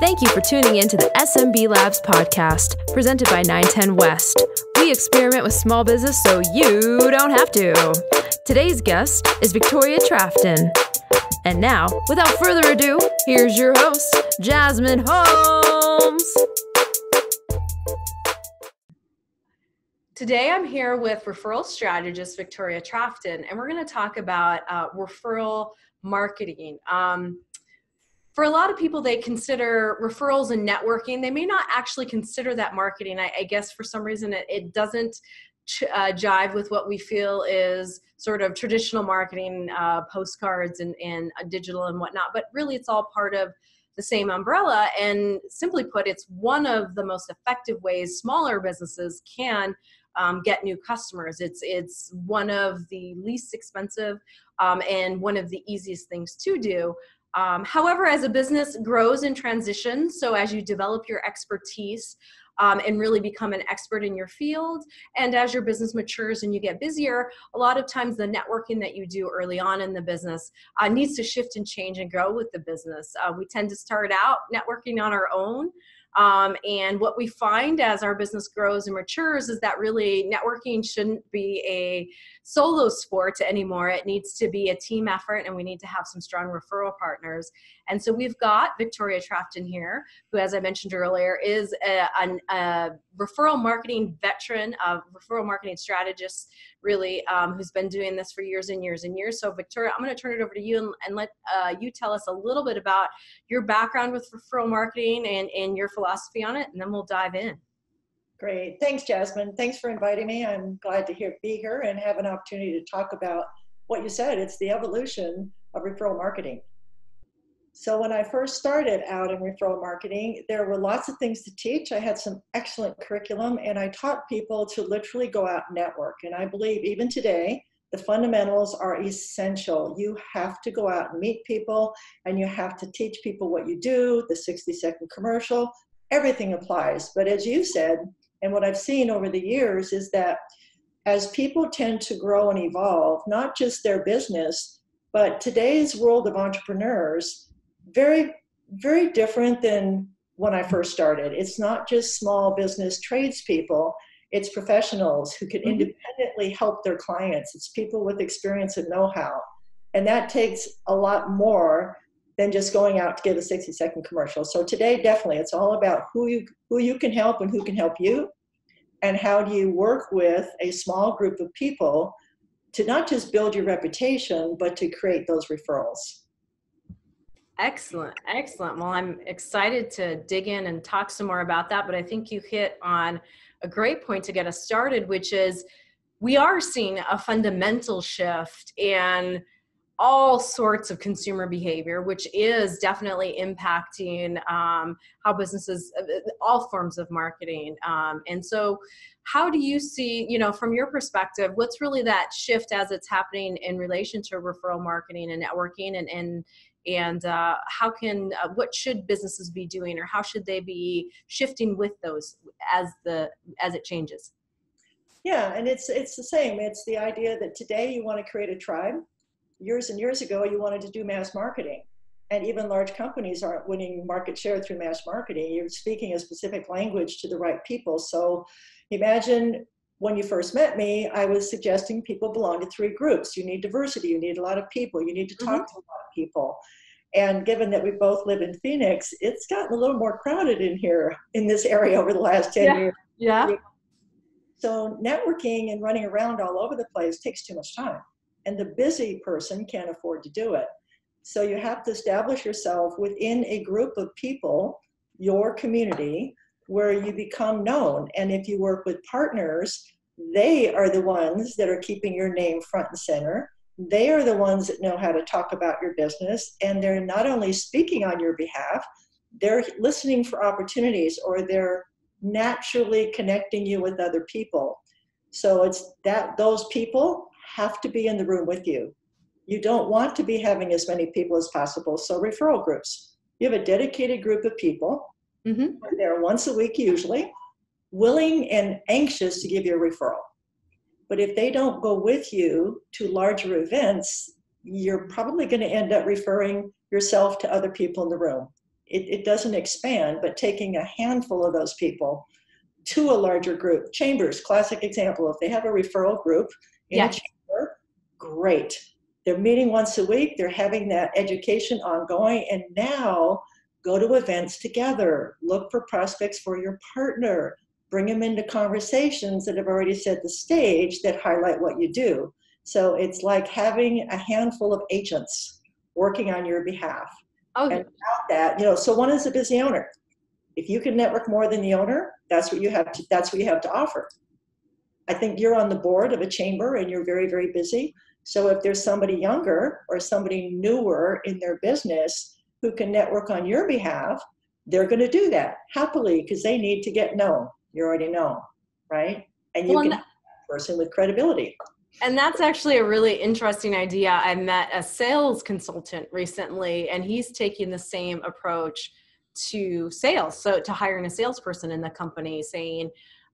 Thank you for tuning in to the SMB Labs podcast, presented by 910 West. We experiment with small business so you don't have to. Today's guest is Victoria Trafton. And now, without further ado, here's your host, Jasmine Holmes. Today, I'm here with referral strategist Victoria Trafton, and we're going to talk about referral marketing. For a lot of people, they consider referrals and networking. They may not actually consider that marketing. I guess for some reason it doesn't jive with what we feel is sort of traditional marketing, postcards and digital and whatnot. But really, it's all part of the same umbrella. And simply put, it's one of the most effective ways smaller businesses can get new customers. It's one of the least expensive and one of the easiest things to do. However, as a business grows and transitions, so as you develop your expertise and really become an expert in your field, and as your business matures and you get busier, a lot of times the networking that you do early on in the business needs to shift and change and grow with the business. We tend to start out networking on our own. And what we find as our business grows and matures is that really networking shouldn't be a solo sport anymore. It needs to be a team effort, and we need to have some strong referral partners. And so we've got Victoria Trafton here, who, as I mentioned earlier, is a referral marketing veteran, a referral marketing strategist, really, who's been doing this for years and years and years. So Victoria, I'm going to turn it over to you and let you tell us a little bit about your background with referral marketing and your philosophy on it, and then we'll dive in. Great. Thanks, Jasmine. Thanks for inviting me. I'm glad to be here and have an opportunity to talk about what you said. It's the evolution of referral marketing. So when I first started out in referral marketing, there were lots of things to teach. I had some excellent curriculum, and I taught people to literally go out and network. And I believe even today, the fundamentals are essential. You have to go out and meet people, and you have to teach people what you do, the 60-second commercial, everything applies. But as you said, and what I've seen over the years is that as people tend to grow and evolve, not just their business, but today's world of entrepreneurs, very, very different than when I first started. It's not just small business tradespeople. It's professionals who can independently help their clients. It's people with experience and know-how. And that takes a lot more than just going out to give a 60-second commercial. So today, definitely, it's all about who you can help and who can help you, and how do you work with a small group of people to not just build your reputation, but to create those referrals. Excellent. Excellent. Well, I'm excited to dig in and talk some more about that, but I think you hit on a great point to get us started, which is we are seeing a fundamental shift in all sorts of consumer behavior, which is definitely impacting how businesses, all forms of marketing. And so how do you see, you know, from your perspective, what's really that shift as it's happening in relation to referral marketing and networking, and how can, what should businesses be doing, or how should they be shifting with those as it changes? Yeah, and it's the same. It's the idea that today you want to create a tribe. Years and years ago, you wanted to do mass marketing, and even large companies aren't winning market share through mass marketing. You're speaking a specific language to the right people. So imagine when you first met me, I was suggesting people belong to three groups. You need diversity, you need a lot of people, you need to talk to a lot of people. And given that we both live in Phoenix, it's gotten a little more crowded in here, in this area over the last 10 years. Yeah. So networking and running around all over the place takes too much time, and the busy person can't afford to do it. So you have to establish yourself within a group of people, your community, where you become known. And if you work with partners, they are the ones that are keeping your name front and center. They are the ones that know how to talk about your business, and they're not only speaking on your behalf, they're listening for opportunities, or they're naturally connecting you with other people. So it's that those people have to be in the room with you. You don't want to be having as many people as possible. So referral groups. You have a dedicated group of people. They're once a week usually, willing and anxious to give you a referral. But if they don't go with you to larger events, you're probably going to end up referring yourself to other people in the room. it doesn't expand, but taking a handful of those people to a larger group. Chambers, classic example. If they have a referral group in a chamber, great. They're meeting once a week. They're having that education ongoing. And now go to events together. Look for prospects for your partner. Bring them into conversations that have already set the stage that highlight what you do. So it's like having a handful of agents working on your behalf. Okay. And about that, you know, so one is a busy owner. If you can network more than the owner, that's what you have to offer. I think you're on the board of a chamber and you're very, very busy. So if there's somebody younger or somebody newer in their business who can network on your behalf, they're going to do that happily because they need to get known. You already know, right? And you can be a person with credibility. And that's actually a really interesting idea. I met a sales consultant recently, and he's taking the same approach to sales. So to hiring a salesperson in the company, saying,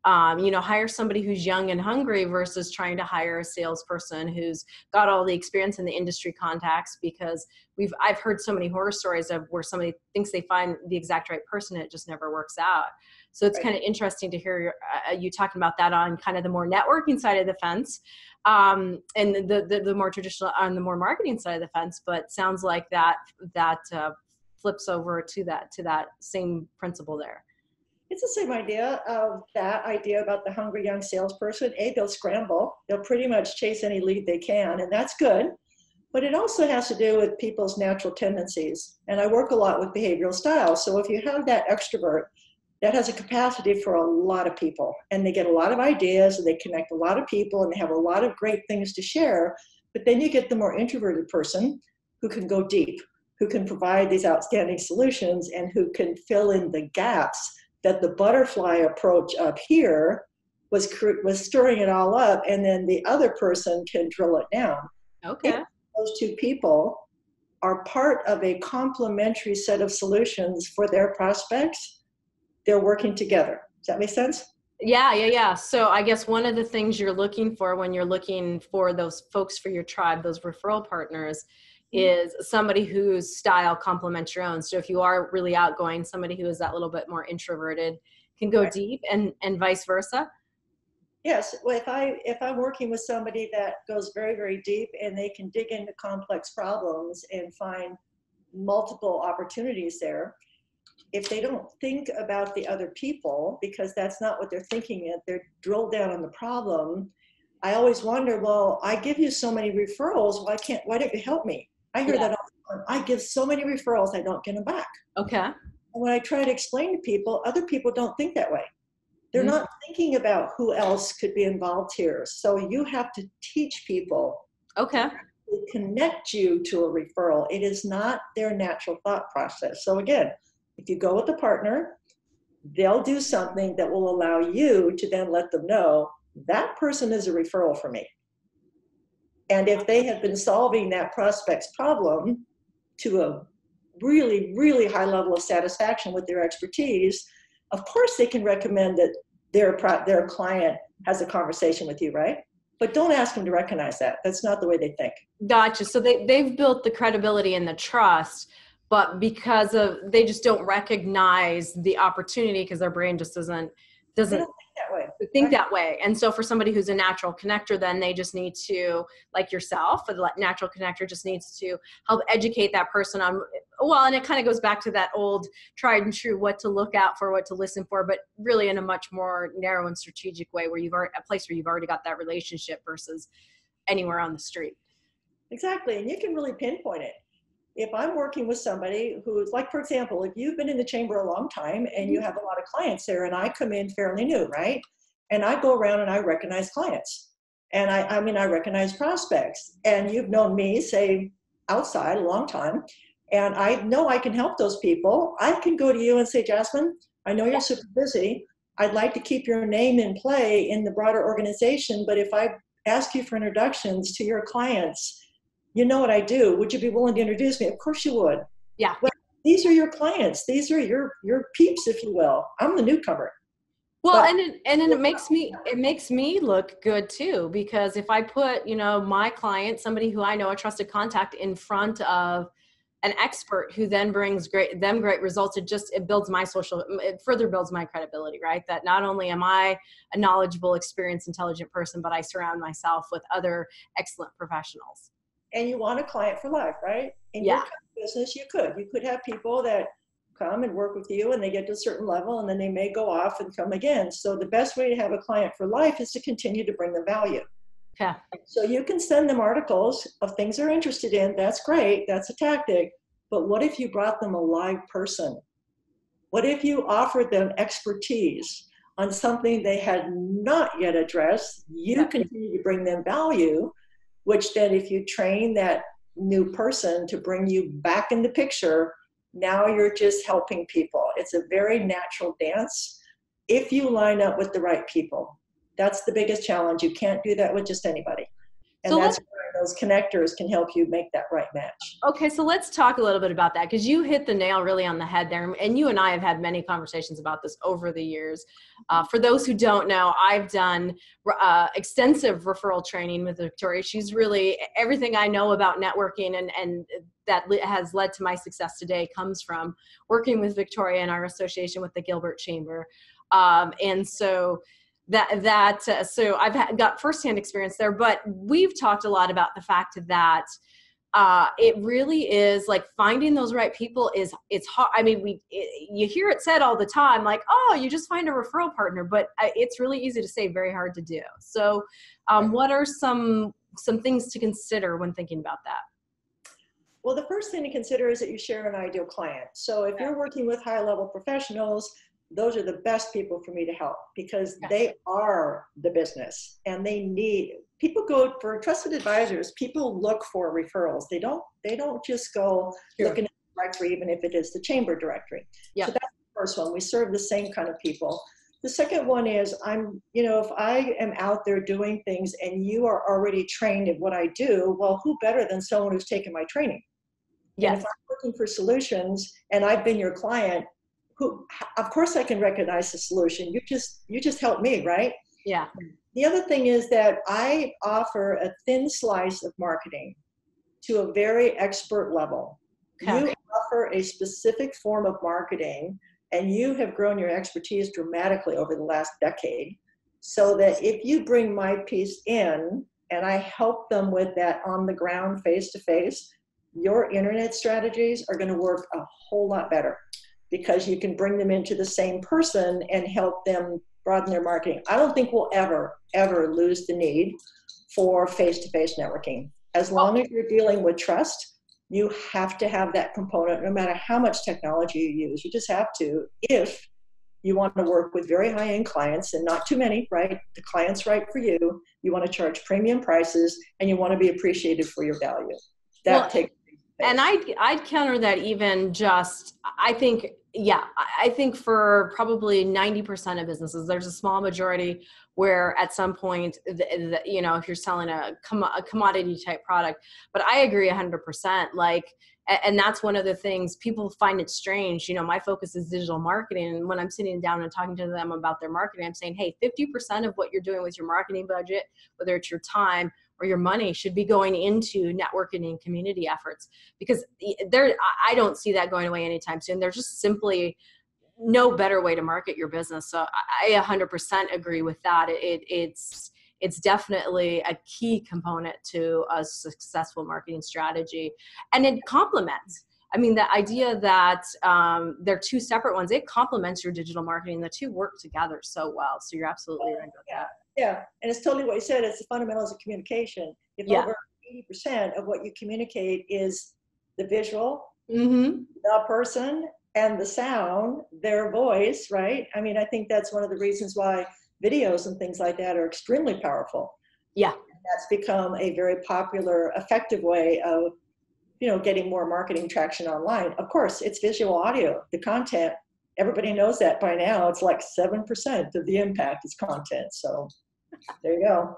you know, hire somebody who's young and hungry versus trying to hire a salesperson who's got all the experience in the industry contacts, because I've heard so many horror stories of where somebody thinks they find the exact right person and it just never works out. So it's kind of interesting to hear you talking about that on kind of the more networking side of the fence, and the more traditional on the more marketing side of the fence. But sounds like that flips over to that same principle there. It's the same idea of that idea about the hungry young salesperson. They'll scramble. They'll pretty much chase any lead they can, and that's good. But it also has to do with people's natural tendencies. And I work a lot with behavioral styles. So if you have that extrovert, that has a capacity for a lot of people, and they get a lot of ideas, and they connect a lot of people, and they have a lot of great things to share. But then you get the more introverted person who can go deep, who can provide these outstanding solutions, and who can fill in the gaps that the butterfly approach up here was stirring it all up, and then the other person can drill it down. Okay. And those two people are part of a complementary set of solutions for their prospects. They're working together. Does that make sense? Yeah. So I guess one of the things you're looking for when you're looking for those folks for your tribe, those referral partners, is somebody whose style complements your own. So if you are really outgoing, somebody who is that little bit more introverted can go deep, and vice versa. Yes. Well, if I'm working with somebody that goes very, very deep and they can dig into complex problems and find multiple opportunities there, if they don't think about the other people, because that's not what they're thinking of, they're drilled down on the problem. I always wonder, well, I give you so many referrals. Why don't you help me? I hear that all the time. I give so many referrals, I don't get them back. Okay. And when I try to explain to people, other people don't think that way. They're not thinking about who else could be involved here. So you have to teach people. Okay. To connect you to a referral. It is not their natural thought process. So again, if you go with a partner, they'll do something that will allow you to then let them know, that person is a referral for me. And if they have been solving that prospect's problem to a really, really high level of satisfaction with their expertise, of course they can recommend that their client has a conversation with you, right? But don't ask them to recognize that. That's not the way they think. Gotcha. So they've built the credibility and the trust, but because of they just don't recognize the opportunity because their brain just doesn't think that way. And so for somebody who's a natural connector, then they just need to, like yourself, a natural connector just needs to help educate that person on, well, and it kind of goes back to that old tried and true, what to look out for, what to listen for, but really in a much more narrow and strategic way where you've already, a place where you've already got that relationship versus anywhere on the street. Exactly. And you can really pinpoint it. If I'm working with somebody who's like, for example, if you've been in the chamber a long time and you have a lot of clients there, and I come in fairly new, right? And I go around and I recognize clients. And I recognize prospects. And you've known me, say, outside a long time. And I know I can help those people. I can go to you and say, Jasmine, I know you're super busy. I'd like to keep your name in play in the broader organization. But if I ask you for introductions to your clients, you know what I do. Would you be willing to introduce me? Of course you would. Yeah. Well, these are your clients. These are your peeps, if you will. I'm the newcomer. Well, but and it makes me look good too, because if I put, you know, my client, somebody who I know, a trusted contact in front of an expert who then brings great results. It just, it further builds my credibility, right? That not only am I a knowledgeable, experienced, intelligent person, but I surround myself with other excellent professionals. And you want a client for life, right? In your kind of business, you could have people that come and work with you and they get to a certain level and then they may go off and come again. So the best way to have a client for life is to continue to bring them value. Yeah. So you can send them articles of things they're interested in. That's great. That's a tactic. But what if you brought them a live person? What if you offered them expertise on something they had not yet addressed? You continue to bring them value, which then if you train that new person to bring you back in the picture, now you're just helping people. It's a very natural dance if you line up with the right people. That's the biggest challenge. You can't do that with just anybody. And so that's where those connectors can help you make that right match. Okay, so let's talk a little bit about that, because you hit the nail really on the head there. And you and I have had many conversations about this over the years. For those who don't know, I've done extensive referral training with Victoria. She's really, everything I know about networking and that has led to my success today comes from working with Victoria and our association with the Gilbert Chamber. So I've got firsthand experience there, but we've talked a lot about the fact that it really is like finding those right people is, it's hard. I mean, you hear it said all the time, like, oh, you just find a referral partner, but it's really easy to say, very hard to do. So what are some things to consider when thinking about that? Well, the first thing to consider is that you share an ideal client. So if you're working with high level professionals, those are the best people for me to help, because they are the business and they need, people go for trusted advisors. People look for referrals. They don't just go looking at the directory, even if it is the chamber directory. Yep. So that's the first one. We serve the same kind of people. The second one is if I am out there doing things and you are already trained in what I do, well, who better than someone who's taken my training? Yes. And if I'm looking for solutions and I've been your client, who, of course I can recognize the solution. You just help me, right? Yeah. The other thing is that I offer a thin slice of marketing to a very expert level. Okay. You offer a specific form of marketing and you have grown your expertise dramatically over the last decade, so that if you bring my piece in and I help them with that on the ground, face to face, your internet strategies are going to work a whole lot better, because you can bring them into the same person and help them broaden their marketing. I don't think we'll ever lose the need for face-to-face networking. As long as you're dealing with trust, you have to have that component, no matter how much technology you use. You just have to, if you want to work with very high-end clients, and not too many, right? The client's right for you. You want to charge premium prices, and you want to be appreciated for your value. That takes. And I'd counter that even just, I think for probably 90% of businesses, there's a small majority where at some point, if you're selling a commodity type product, but I agree 100%. And that's one of the things people find it strange. My focus is digital marketing. And when I'm sitting down and talking to them about their marketing, I'm saying, hey, 50% of what you're doing with your marketing budget, whether it's your time or your money, should be going into networking and community efforts, because I don't see that going away anytime soon. There's just simply no better way to market your business. So I 100% agree with that. It's definitely a key component to a successful marketing strategy, and it complements. I mean, the idea that they're two separate ones, it complements your digital marketing. The two work together so well. So you're absolutely right about that. Yeah, and it's totally what you said. It's the fundamentals of communication. If over 80% of what you communicate is the visual, the person, and the sound, their voice, right? I mean, I think that's one of the reasons why videos and things like that are extremely powerful. Yeah. And that's become a very popular, effective way of getting more marketing traction online. Of course, it's visual audio, the content. Everybody knows that by now. It's like 7% of the impact is content. So there you go.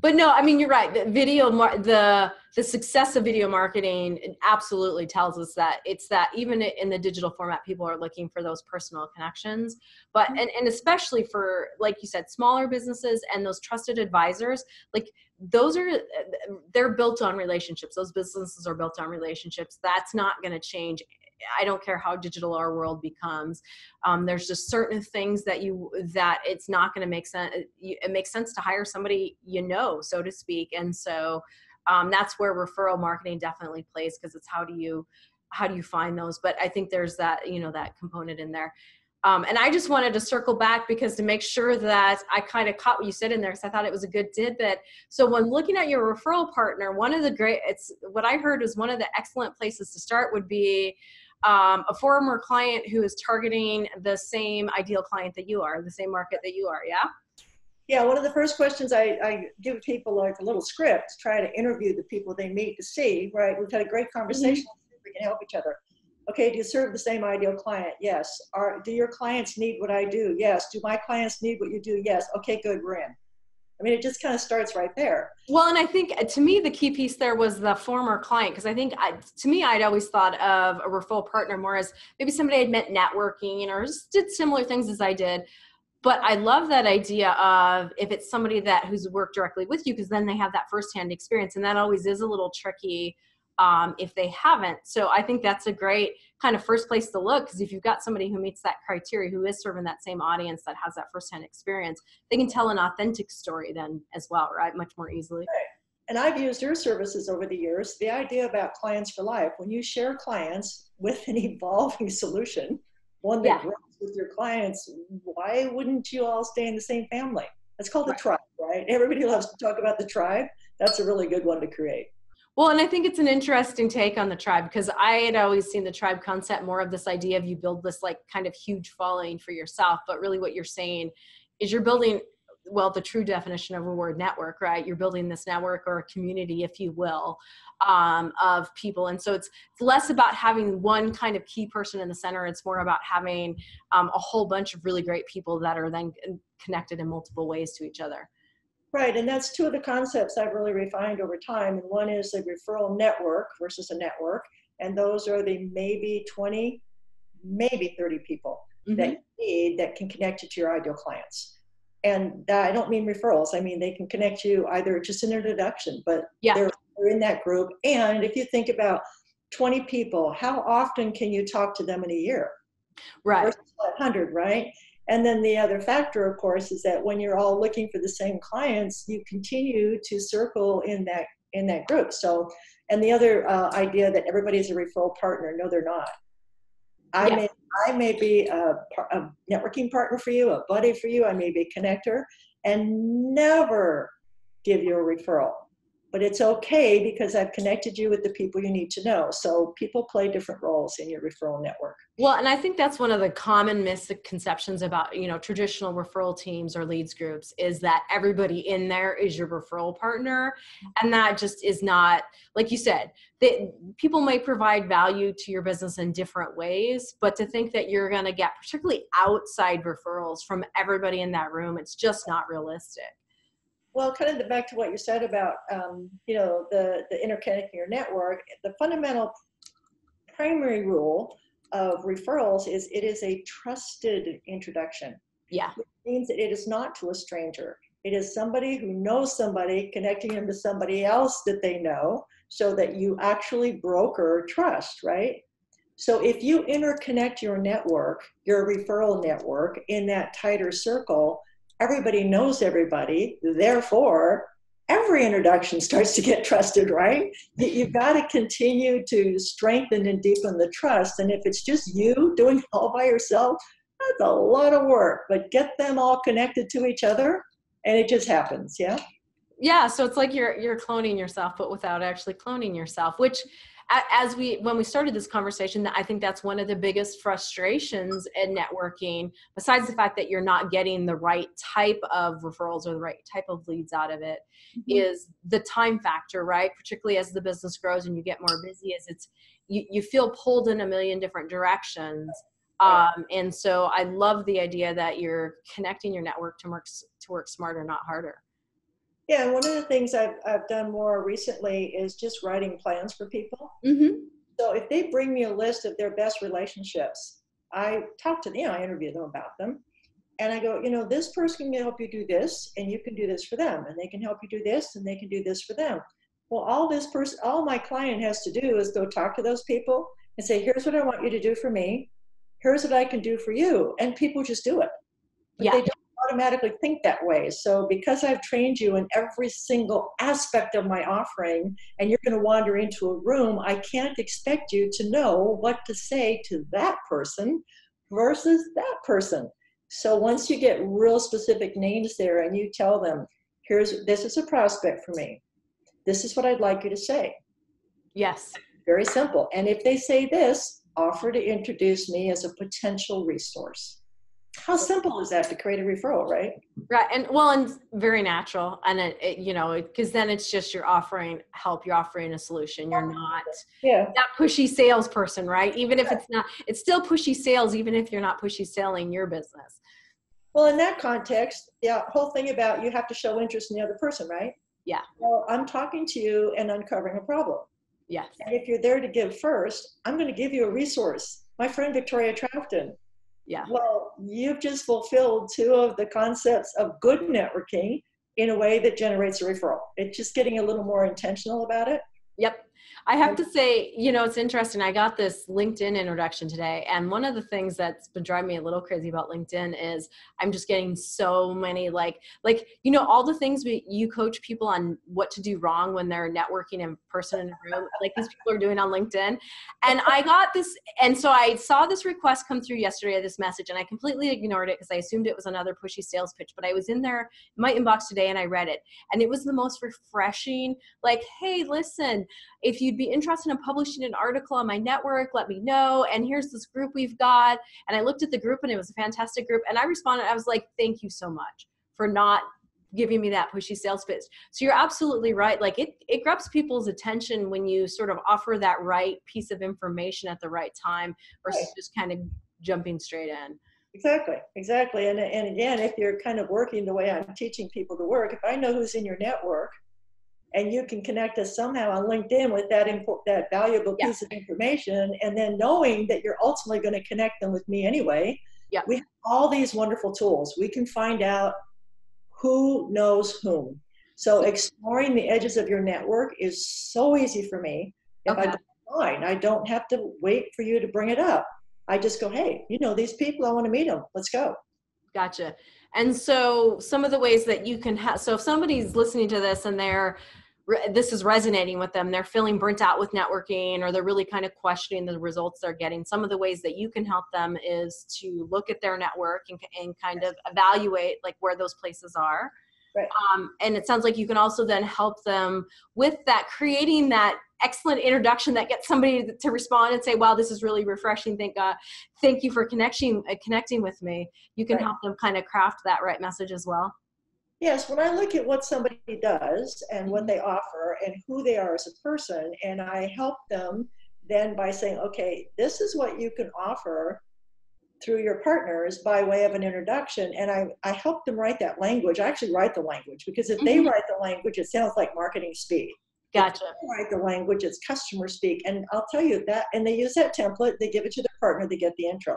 But no, I mean, you're right. The video, the success of video marketing absolutely tells us that it's that even in the digital format, people are looking for those personal connections, but, and especially for, like you said, smaller businesses and those trusted advisors, like those are, they're built on relationships. Those businesses are built on relationships. That's not going to change. I don't care how digital our world becomes. There's just certain things that it's not going to make sense. It makes sense to hire somebody, so to speak. And so that's where referral marketing definitely plays, because it's how do you find those? But I think there's that, that component in there. And I just wanted to circle back because to make sure that I kind of caught what you said in there, because I thought it was a good tidbit. So when looking at your referral partner, what I heard is one of the excellent places to start would be a former client who is targeting the same ideal client that you are, the same market that you are, yeah? Yeah, one of the first questions I give people, like a little script, to try to interview the people they meet to see, right? We've had a great conversation, we can help each other. Okay, do you serve the same ideal client? Yes. Do your clients need what I do? Yes. Do my clients need what you do? Yes. Okay, good, we're in. I mean, it just kind of starts right there. Well, and I think to me, the key piece there was the former client, because I think I'd always thought of a referral partner more as maybe somebody I'd met networking or just did similar things as I did. But I love that idea of if it's somebody who's worked directly with you, because then they have that firsthand experience. And that always is a little tricky if they haven't. So I think that's a great kind of first place to look, because if you've got somebody who meets that criteria, who is serving that same audience, that has that firsthand experience, they can tell an authentic story then as well, right? Much more easily. Right. And I've used your services over the years. The idea about clients for life, when you share clients with an evolving solution, one that grows with your clients, why wouldn't you all stay in the same family? That's called the tribe, right? Everybody loves to talk about the tribe. That's a really good one to create. Well, and I think it's an interesting take on the tribe, because I had always seen the tribe concept more of this idea of you build this like kind of huge following for yourself. But really what you're saying is you're building, well, the true definition of a word, network, right? You're building this network or a community, if you will, of people. And so it's less about having one kind of key person in the center. It's more about having a whole bunch of really great people that are then connected in multiple ways to each other. Right, and that's two of the concepts I've really refined over time. And one is the referral network versus a network. And those are the maybe 20, maybe 30 people that you need that can connect you to your ideal clients. And I don't mean referrals. I mean, they can connect you either just an introduction, but they're in that group. And if you think about 20 people, how often can you talk to them in a year? Right. Versus 100, right? And then the other factor, of course, is that when you're all looking for the same clients, you continue to circle in that group. So, and the other idea that everybody's a referral partner. No, they're not. I may be a networking partner for you, a buddy for you. I may be a connector and never give you a referral. But it's okay, because I've connected you with the people you need to know. So people play different roles in your referral network. Well, and I think that's one of the common misconceptions about, traditional referral teams or leads groups, is that everybody in there is your referral partner. And that just is not, like you said, people may provide value to your business in different ways, but to think that you're going to get particularly outside referrals from everybody in that room, it's just not realistic. Well, kind of back to what you said about, the interconnecting your network, the fundamental primary rule of referrals is it is a trusted introduction. Yeah. Which means that it is not to a stranger. It is somebody who knows somebody connecting them to somebody else that they know, so that you actually broker trust, right? So if you interconnect your network, your referral network, in that tighter circle, everybody knows everybody, therefore every introduction starts to get trusted, right? You've got to continue to strengthen and deepen the trust. And if it's just you doing it all by yourself, that's a lot of work, but get them all connected to each other and it just happens, yeah? Yeah, so it's like you're cloning yourself, but without actually cloning yourself, which when we started this conversation, I think that's one of the biggest frustrations in networking, besides the fact that you're not getting the right type of referrals or the right type of leads out of it, is the time factor, right? Particularly as the business grows and you get more busy, you feel pulled in a million different directions. And so I love the idea that you're connecting your network to work smarter, not harder. Yeah, and one of the things I've done more recently is just writing plans for people. Mm-hmm. So if they bring me a list of their best relationships, I talk to them, I interview them about them, and I go, you know, this person can help you do this, and you can do this for them, and they can help you do this, and they can do this for them. Well, all my client has to do is go talk to those people and say, here's what I want you to do for me, here's what I can do for you, and people just do it. But yeah. They don't automatically think that way. So because I've trained you in every single aspect of my offering, and you're going to wander into a room, I can't expect you to know what to say to that person versus that person. So once you get real specific names there and you tell them, this is a prospect for me, this is what I'd like you to say. Yes. Very simple. And if they say this, offer to introduce me as a potential resource. How simple is that to create a referral, right? Right. And well, and very natural. And because then it's just, you're offering help, you're offering a solution. You're not that pushy salesperson, right? Even if it's not, it's still pushy sales, even if you're not pushy selling your business. Well, in that context, yeah, whole thing about you have to show interest in the other person, right? Yeah. Well, I'm talking to you and uncovering a problem. Yes. And if you're there to give first, I'm going to give you a resource. My friend, Victoria Trafton. Yeah. Well, you've just fulfilled two of the concepts of good networking in a way that generates a referral. It's just getting a little more intentional about it. Yep. I have to say, you know, it's interesting. I got this LinkedIn introduction today. And one of the things that's been driving me a little crazy about LinkedIn is I'm just getting so many, all the things you coach people on what to do wrong when they're networking in person in a room, like these people are doing on LinkedIn. And I got this. And so I saw this request come through yesterday, this message, and I completely ignored it because I assumed it was another pushy sales pitch, but I was in there, my inbox today, and I read it. And it was the most refreshing, like, hey, listen, if you'd be interested in publishing an article on my network, let me know. And here's this group we've got. And I looked at the group, and it was a fantastic group. And I responded, I was like, thank you so much for not giving me that pushy sales pitch. So you're absolutely right. Like it grabs people's attention when you sort of offer that right piece of information at the right time versus just kind of jumping straight in. Exactly. Exactly. And again, if you're kind of working the way I'm teaching people to work, if I know who's in your network, and you can connect us somehow on LinkedIn with that valuable piece of information, and then knowing that you're ultimately going to connect them with me anyway. Yeah. We have all these wonderful tools. We can find out who knows whom. So exploring the edges of your network is so easy for me. If I go online, I don't have to wait for you to bring it up. I just go, hey, you know these people, I want to meet them. Let's go. Gotcha. And so some of the ways that you can so if somebody's listening to this and this is resonating with them, they're feeling burnt out with networking, or they're really kind of questioning the results they're getting, some of the ways that you can help them is to look at their network and kind of evaluate like where those places are. Right. And it sounds like you can also then help them with that, creating that excellent introduction that gets somebody to respond and say, wow, this is really refreshing. Thank you for connecting with me. You can help them kind of craft that right message as well. Yes, when I look at what somebody does and what they offer and who they are as a person, and I help them then by saying, okay, this is what you can offer through your partners by way of an introduction. And I help them write that language. I actually write the language, because if they write the language, it sounds like marketing speak. Gotcha. If they write the language, it's customer speak. And I'll tell you that, and they use that template, they give it to their partner, they get the intro.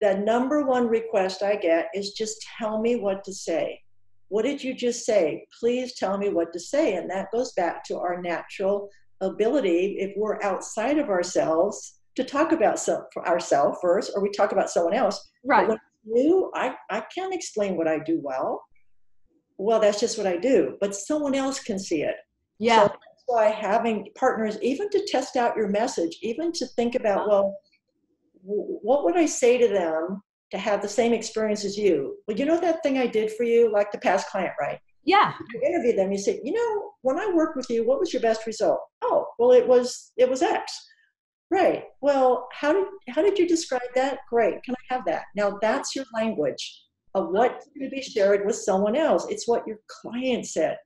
The number one request I get is just tell me what to say. What did you just say? Please tell me what to say. And that goes back to our natural ability, if we're outside of ourselves, to talk about ourselves first, or we talk about someone else. Right. But when it's new, I can't explain what I do well. Well, that's just what I do, but someone else can see it. Yeah. So that's why having partners, even to test out your message, even to think about, well, what would I say to them to have the same experience as you? Well, you know that thing I did for you, like the past client, right? Yeah. You interview them, you say, you know, when I worked with you, what was your best result? Oh, well, it was X. Right. Well, how did you describe that? Great. Can I have that? Now that's your language of what could be shared with someone else. It's what your client said.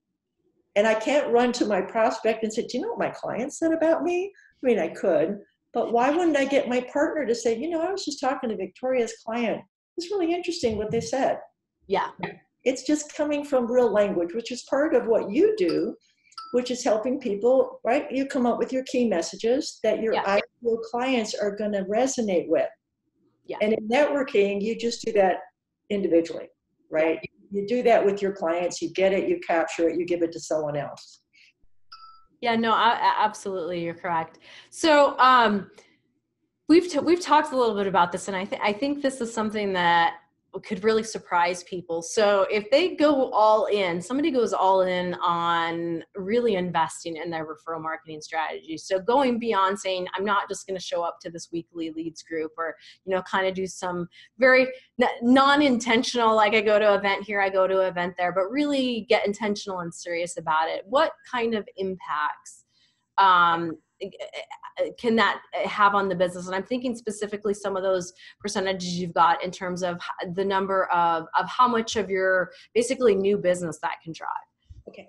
And I can't run to my prospect and say, do you know what my client said about me? I mean, I could, but why wouldn't I get my partner to say, you know, I was just talking to Victoria's client. It's really interesting what they said. Yeah. It's just coming from real language, which is part of what you do, which is helping people, right? You come up with your key messages that your ideal clients are going to resonate with. Yeah. And in networking, you just do that individually, right? You do that with your clients, you get it, you capture it, you give it to someone else. Yeah, no, absolutely. You're correct. So we've talked a little bit about this, and I think this is something that could really surprise people. So if they go all in, somebody goes all in on really investing in their referral marketing strategy. So going beyond saying, I'm not just going to show up to this weekly leads group, or, you know, kind of do some very non-intentional, like I go to an event here, I go to an event there, but really get intentional and serious about it. What kind of impacts can that have on the business? And I'm thinking specifically some of those percentages you've got in terms of the number of how much of your basically new business that can drive. Okay.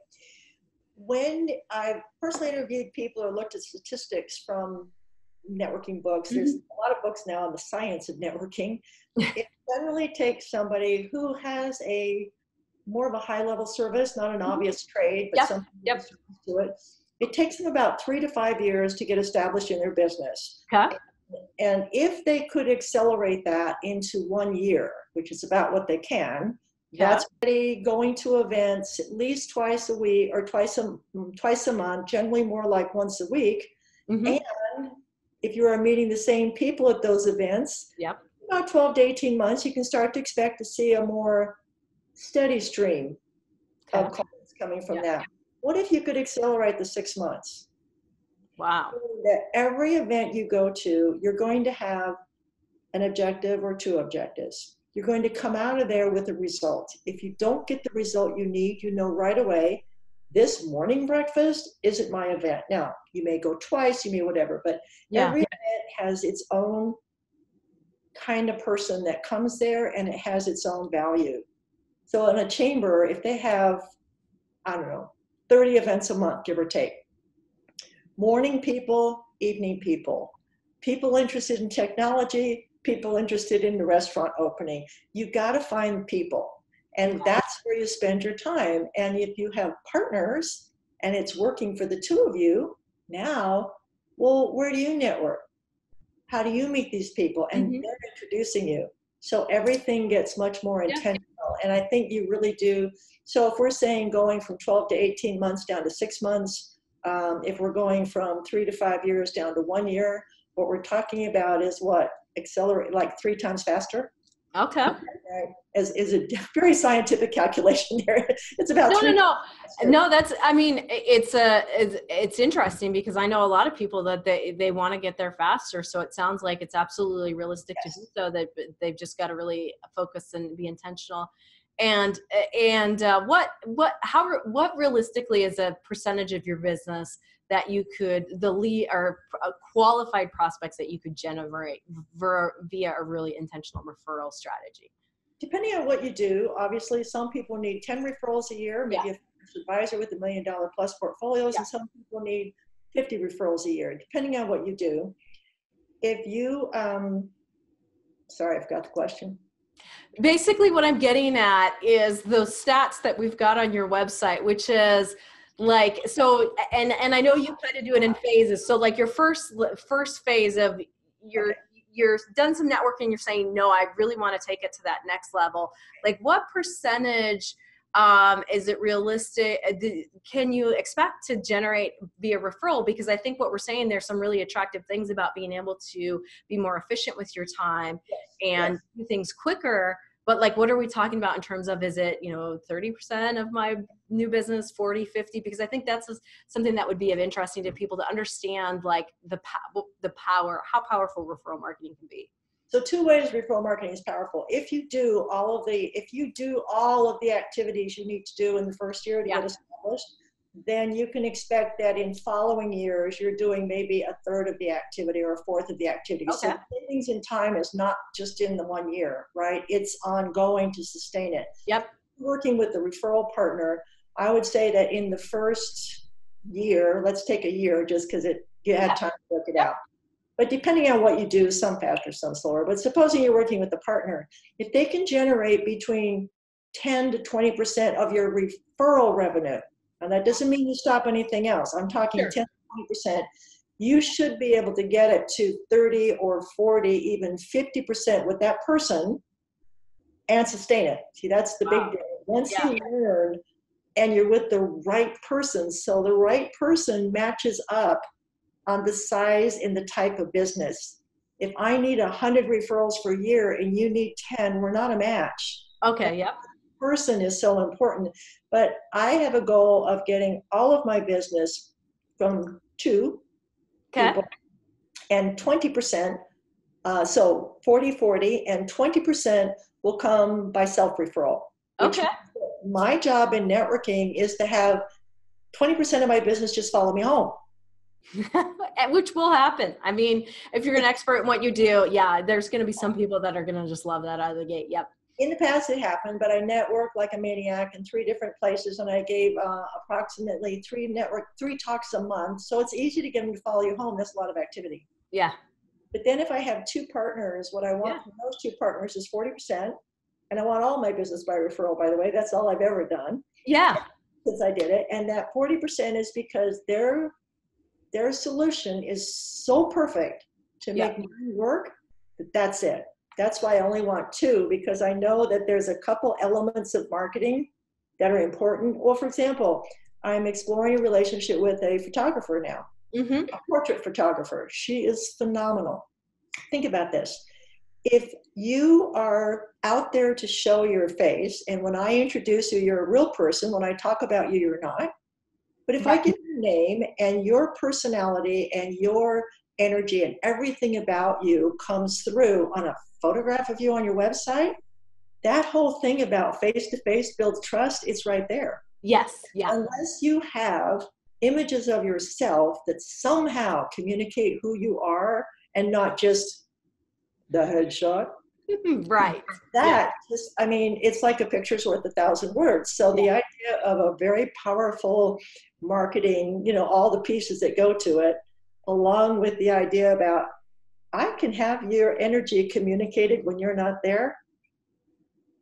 When I personally interviewed people or looked at statistics from networking books, there's a lot of books now on the science of networking. It generally takes somebody who has a more of a high level service, not an obvious trade, but something to it. It takes them about 3 to 5 years to get established in their business. Okay. And if they could accelerate that into 1 year, which is about what they can, that's already going to events at least twice a week or twice a month, generally more like once a week. And if you are meeting the same people at those events, about 12 to 18 months, you can start to expect to see a more steady stream of clients coming from that. What if you could accelerate the 6 months? Wow. That every event you go to, you're going to have an objective or two objectives. You're going to come out of there with a result. If you don't get the result you need, you know right away, this morning breakfast isn't my event. Now, you may go twice, you may whatever, but every event has its own kind of person that comes there, and it has its own value. So in a chamber, if they have, I don't know, 30 events a month, give or take. Morning people, evening people, people interested in technology, people interested in the restaurant opening. You got to find people. And that's where you spend your time. And if you have partners and it's working for the two of you now, well, where do you network? How do you meet these people? And they're introducing you. So everything gets much more intentional. And I think you really do. So if we're saying going from 12 to 18 months down to 6 months, if we're going from 3 to 5 years down to 1 year, what we're talking about is what? Accelerate, like 3 times faster? Okay. Is a very scientific calculation there. It's about No, that's, I mean, it's interesting because I know a lot of people that they want to get there faster. So it sounds like it's absolutely realistic to do so. That they've just got to really focus and be intentional. And what realistically is a percentage of your business that you could, the lead or qualified prospects that you could generate via a really intentional referral strategy? Depending on what you do, obviously, some people need 10 referrals a year, maybe a financial advisor with $1 million plus portfolios, and some people need 50 referrals a year, depending on what you do. If you, sorry, I forgot the question. Basically, what I'm getting at is those stats that we've got on your website, which is like, so, and I know you kind of do it in phases. So like your first phase of you're done some networking, you're saying, no, I really want to take it to that next level. Like what percentage is it realistic? Can you expect to generate via referral? Because I think what we're saying, there's some really attractive things about being able to be more efficient with your time and do things quicker. But like, what are we talking about in terms of, is it, you know, 30% of my new business, 40, 50? Because I think that's something that would be of interesting to people to understand, like the power, how powerful referral marketing can be. So 2 ways referral marketing is powerful. If you do all of the activities you need to do in the first year to get established, then you can expect that in following years, you're doing maybe 1/3 of the activity or 1/4 of the activity. Okay. So savings in time is not just in the 1 year, right? It's ongoing to sustain it. Yep. Working with the referral partner, I would say that in the first year, let's take a year just because you had time to work it out. But depending on what you do, some faster, some slower. But supposing you're working with a partner, if they can generate between 10 to 20% of your referral revenue. And that doesn't mean you stop anything else. I'm talking sure. 10 to 20%. You should be able to get it to 30 or 40, even 50% with that person and sustain it. See, that's the big deal. Once yeah. you learn and you're with the right person, so the right person matches up on the size and the type of business. If I need 100 referrals per year and you need 10, we're not a match. Okay, yep. The person is so important. But I have a goal of getting all of my business from 2 okay. people and 20%, so 40-40, and 20% will come by self-referral. Okay. My job in networking is to have 20% of my business just follow me home. Which will happen. I mean, if you're an expert in what you do, yeah, there's going to be some people that are going to just love that out of the gate. Yep. In the past it happened, but I networked like a maniac in 3 different places, and I gave approximately 3 talks a month. So it's easy to get them to follow you home. That's a lot of activity. Yeah. But then if I have 2 partners, what I want yeah. from those 2 partners is 40%. And I want all my business by referral, by the way. That's all I've ever done. Yeah. Since I did it. And that 40% is because their solution is so perfect to yeah. make mine work that that's it. That's why I only want 2, because I know that there's a couple elements of marketing that are important. Well, for example, I'm exploring a relationship with a photographer now, mm-hmm. a portrait photographer. She is phenomenal. Think about this. If you are out there to show your face, and when I introduce you, you're a real person. When I talk about you, you're not. But if right. I give your name and your personality and your energy and everything about you comes through on a photograph of you on your website, that whole thing about face-to-face builds trust, it's right there. Yes. Yeah. Unless you have images of yourself that somehow communicate who you are and not just the headshot. Right. That yeah. just, I mean, it's like a picture's worth 1,000 words. So yeah. the idea of a very powerful marketing, you know, all the pieces that go to it, along with the idea about, I can have your energy communicated when you're not there.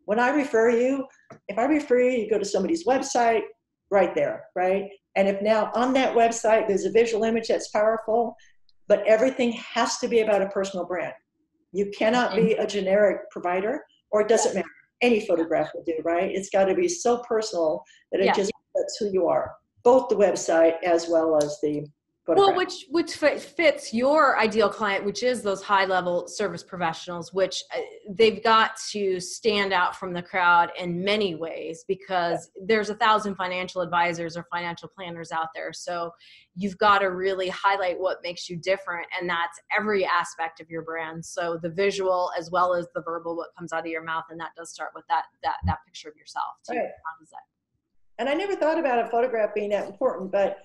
When I refer you, if I refer you, you go to somebody's website, right there, right? And if now on that website, there's a visual image that's powerful, but everything has to be about a personal brand. You cannot be a generic provider, or it doesn't matter. Any photograph will do, right? It's got to be so personal that it yeah. just fits who you are, both the website as well as the photograph. Well, which fits your ideal client, which is those high-level service professionals, which they've got to stand out from the crowd in many ways, because yeah. there's 1,000 financial advisors or financial planners out there. So you've got to really highlight what makes you different, and that's every aspect of your brand. So the visual as well as the verbal, what comes out of your mouth, and that does start with that picture of yourself too. Right. How does that? And I never thought about a photograph being that important, but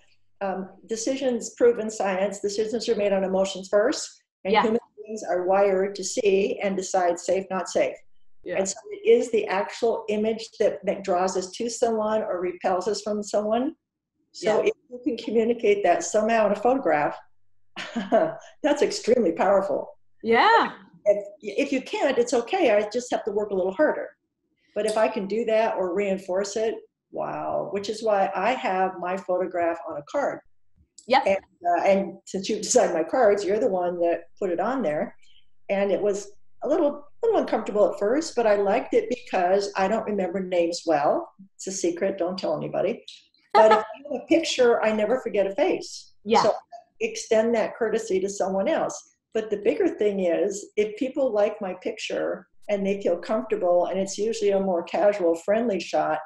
decisions prove in science, decisions are made on emotions first, and yeah. human beings are wired to see and decide safe, not safe. Yeah. And so it is the actual image that draws us to someone or repels us from someone. So yeah. if you can communicate that somehow in a photograph, that's extremely powerful. Yeah. If you can't, it's okay. I just have to work a little harder. But if I can do that or reinforce it, wow, which is why I have my photograph on a card. Yep. And since you designed my cards, you're the one that put it on there. And it was a little uncomfortable at first, but I liked it because I don't remember names well. It's a secret, don't tell anybody. But if I have a picture, I never forget a face. Yeah. So extend that courtesy to someone else. But the bigger thing is, if people like my picture and they feel comfortable, and it's usually a more casual, friendly shot,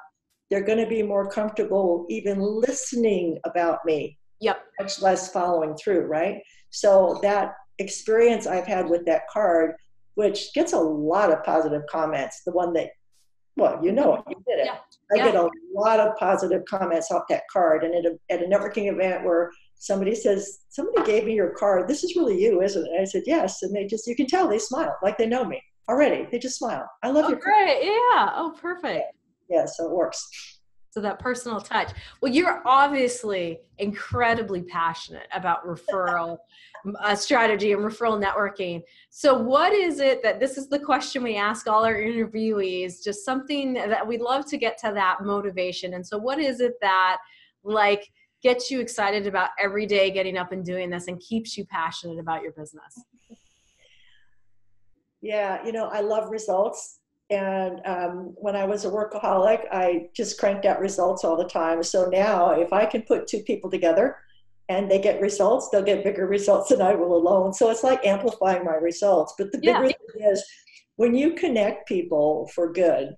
they're going to be more comfortable even listening about me. Yep. Much less following through, right? So that experience I've had with that card, which gets a lot of positive comments, the one that, well, you know it, you did it. Yeah. I get a lot of positive comments off that card. And at a networking event where somebody says, somebody gave me your card. This is really you, isn't it? And I said, yes. And they just, you can tell they smiled, like they know me already. They just smile. I love your card. Oh, great. Yeah. Oh, perfect. Yeah, so it works. So that personal touch. Well, you're obviously incredibly passionate about referral strategy and referral networking. So what is it that, this is the question we ask all our interviewees, just something that we'd love to get to, that motivation. And so what is it that like gets you excited about every day getting up and doing this and keeps you passionate about your business? Yeah, you know, I love results. And when I was a workaholic, I just cranked out results all the time. So now if I can put two people together and they get results, they'll get bigger results than I will alone. So it's like amplifying my results. But the big thing is, when you connect people for good,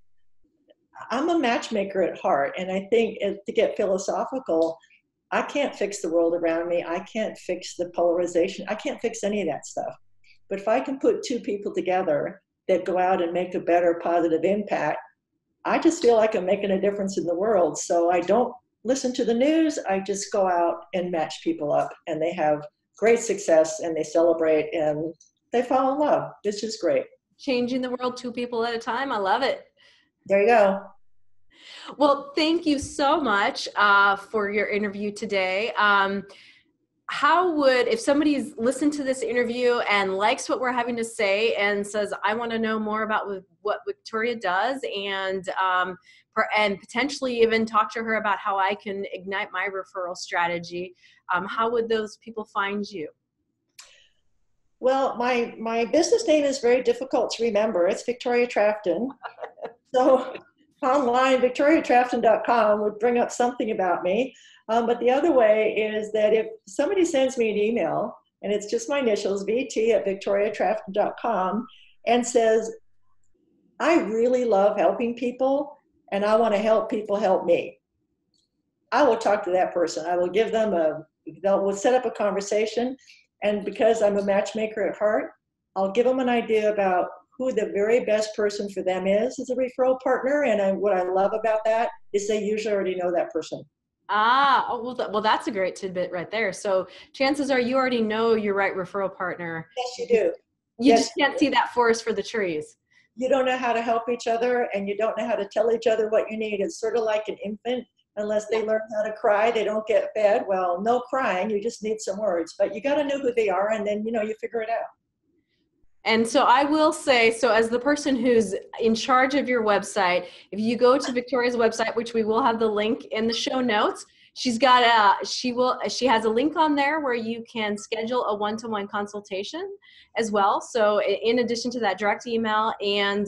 I'm a matchmaker at heart. And I think, to get philosophical, I can't fix the world around me. I can't fix the polarization. I can't fix any of that stuff. But if I can put two people together that go out and make a better positive impact, I just feel like I'm making a difference in the world. So I don't listen to the news. I just go out and match people up, and they have great success and they celebrate and they fall in love. It's just great. Changing the world two people at a time. I love it. There you go. Well, thank you so much for your interview today. How would, if somebody's listened to this interview and likes what we're having to say and says, I want to know more about what Victoria does and potentially even talk to her about how I can ignite my referral strategy, how would those people find you? Well, my business name is very difficult to remember. It's Victoria Trafton. So online, victoriatrafton.com would bring up something about me. But the other way is that if somebody sends me an email, and it's just my initials, VT@victoriatrafton.com, and says, I really love helping people, and I want to help people help me, I will talk to that person. I will give them we'll set up a conversation. And because I'm a matchmaker at heart, I'll give them an idea about who the very best person for them is as a referral partner. And what I love about that is they usually already know that person. Well, that's a great tidbit right there. So chances are you already know your right referral partner. Yes, you do. You just can't see that forest for the trees. You don't know how to help each other, and you don't know how to tell each other what you need. It's sort of like an infant. Unless they learn how to cry, they don't get fed. Well, no crying. You just need some words. But you got to know who they are, and then, you know, you figure it out. And so I will say, so as the person who's in charge of your website, if you go to Victoria's website, which we will have the link in the show notes, she has a link on there where you can schedule a one-to-one consultation as well. So in addition to that direct email, and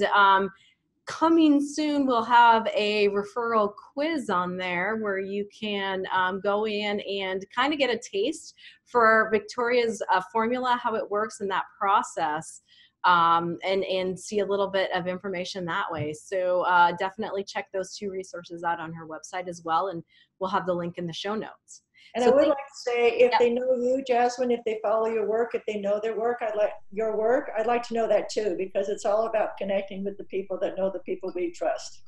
coming soon, we'll have a referral quiz on there where you can go in and kind of get a taste for Victoria's formula, how it works in that process, and see a little bit of information that way. So definitely check those two resources out on her website as well, and we'll have the link in the show notes. And so I would like to say, if they know you, Jasmine, if they follow your work, if they know their work, I'd like to know that too, because it's all about connecting with the people that know the people we trust.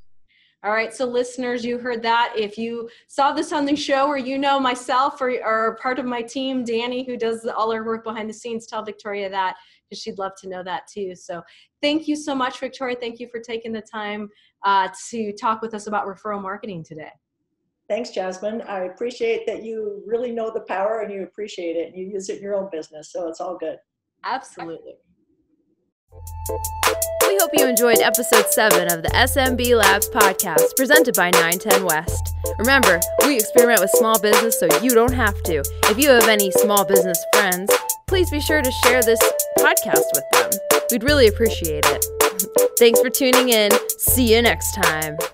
All right, so listeners, you heard that. If you saw this on the show, or you know myself or part of my team, Danny, who does all our work behind the scenes, tell Victoria that, because she'd love to know that too. So thank you so much, Victoria. Thank you for taking the time to talk with us about referral marketing today. Thanks, Jasmine. I appreciate that you really know the power, and you appreciate it, and you use it in your own business, so it's all good. Absolutely. We hope you enjoyed episode 7 of the SMB Labs podcast, presented by 910 West. Remember, we experiment with small business so you don't have to. If you have any small business friends, please be sure to share this podcast with them. We'd really appreciate it. Thanks for tuning in. See you next time.